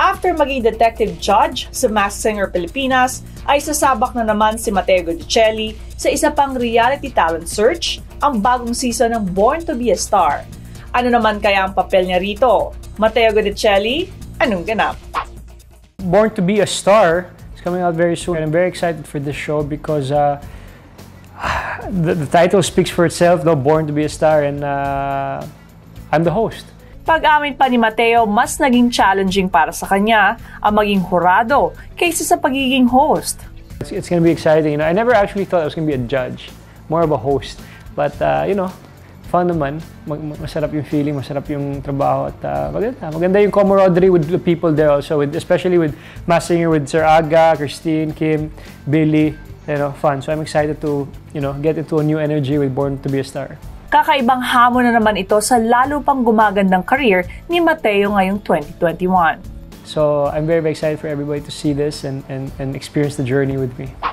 After maging detective judge sa Masked Singer Pilipinas, ay sasabak na naman si Matteo Guidicelli sa isa pang reality talent search, ang bagong season ng Born to be a Star. Ano naman kaya ang papel niya rito? Matteo Guidicelli, anong ganap? Born to be a Star is coming out very soon, and I'm very excited for this show because the title speaks for itself, though, Born to be a Star, and I'm the host. Pag-amin pa ni Matteo, mas naging challenging para sa kanya ang maging jurado kaysa sa pagiging host. It's gonna be exciting. You know, I never actually thought I was gonna be a judge, more of a host. But you know, fun naman. Masarap yung feeling, masarap yung trabaho, at maganda yung camaraderie with the people there also, especially with Masked Singer, with Sir Aga, Christine, Kim, Billy. You know, fun. So I'm excited to, you know, get into a new energy with Born to be a Star. Kakaibang hamon na naman ito sa lalo pang gumagandang career ni Matteo ngayong 2021. So I'm very excited for everybody to see this and experience the journey with me.